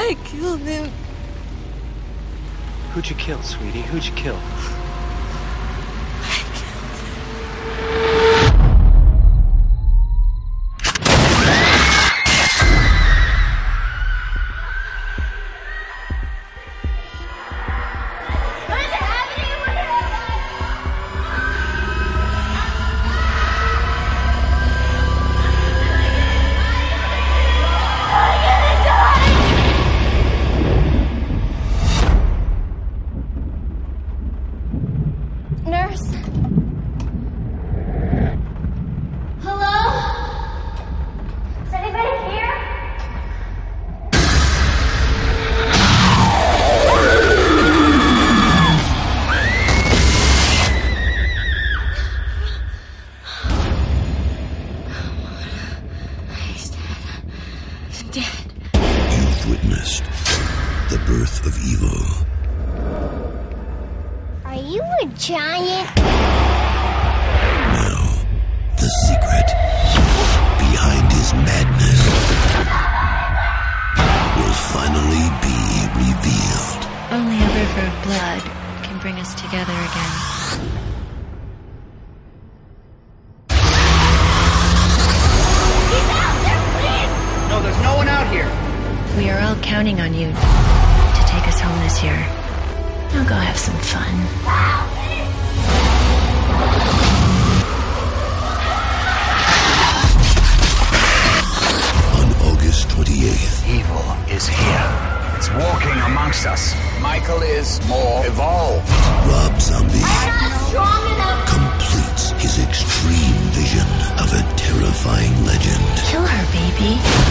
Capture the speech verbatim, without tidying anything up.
I killed him. Who'd you kill, sweetie? Who'd you kill? Completes his extreme vision of a terrifying legend. Kill her, baby.